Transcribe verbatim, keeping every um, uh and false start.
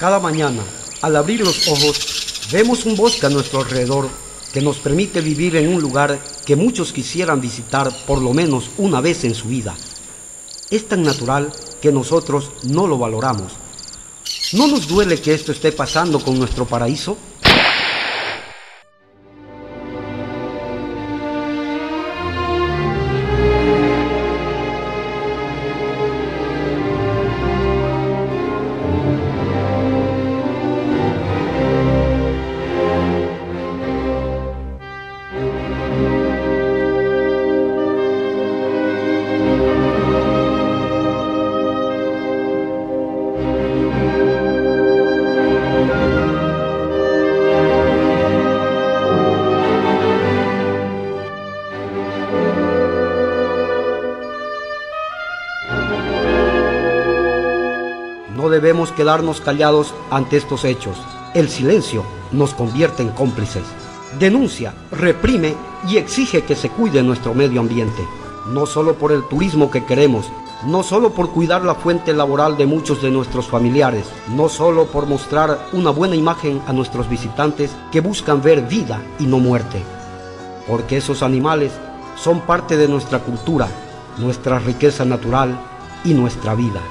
Cada mañana, al abrir los ojos, vemos un bosque a nuestro alrededor que nos permite vivir en un lugar que muchos quisieran visitar por lo menos una vez en su vida. Es tan natural que nosotros no lo valoramos. ¿No nos duele que esto esté pasando con nuestro paraíso? No debemos quedarnos callados ante estos hechos. El silencio nos convierte en cómplices. Denuncia, reprime y exige que se cuide nuestro medio ambiente. No solo por el turismo que queremos, no solo por cuidar la fuente laboral de muchos de nuestros familiares, no solo por mostrar una buena imagen a nuestros visitantes que buscan ver vida y no muerte. Porque esos animales son parte de nuestra cultura, nuestra riqueza natural y nuestra vida.